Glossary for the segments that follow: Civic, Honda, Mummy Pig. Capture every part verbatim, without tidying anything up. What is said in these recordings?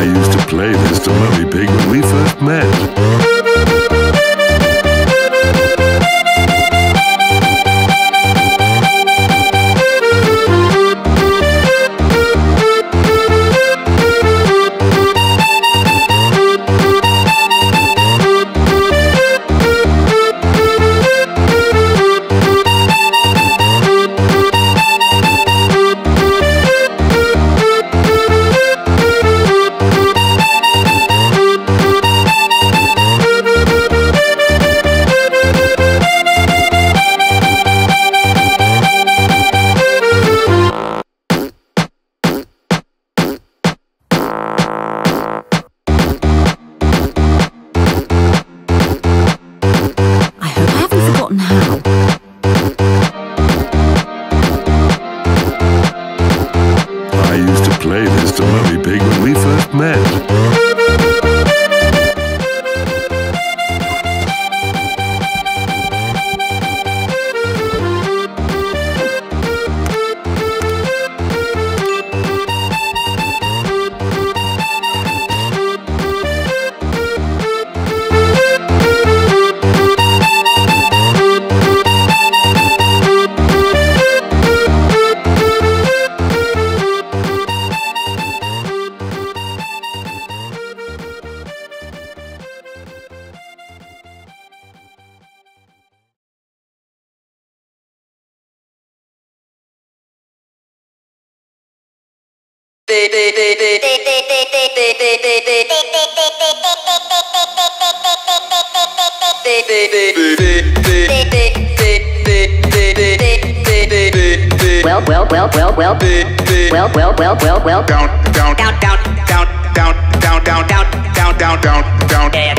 I used to play with Mister Mummy Pig when we first met. Well, well, well, well, well, well, well, well, well, well, down, down, down, down, down, down, down, down, down, down, down, down, down, down, down,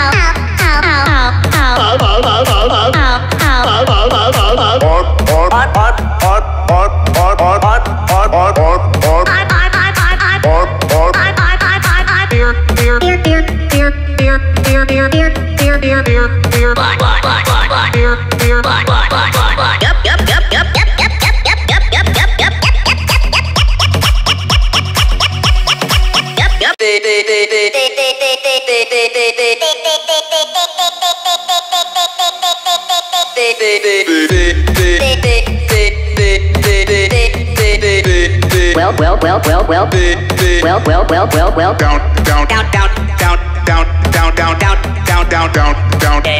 well, well, well, well, well, well, down, down, down, down, down, down, down, down, down, down, down, down, down, down, down, down, down,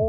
Bop,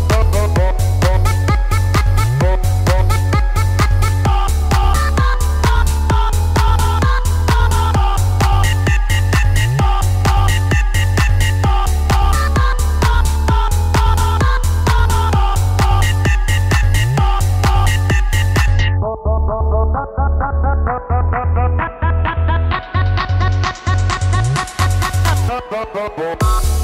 bop, bop, bop.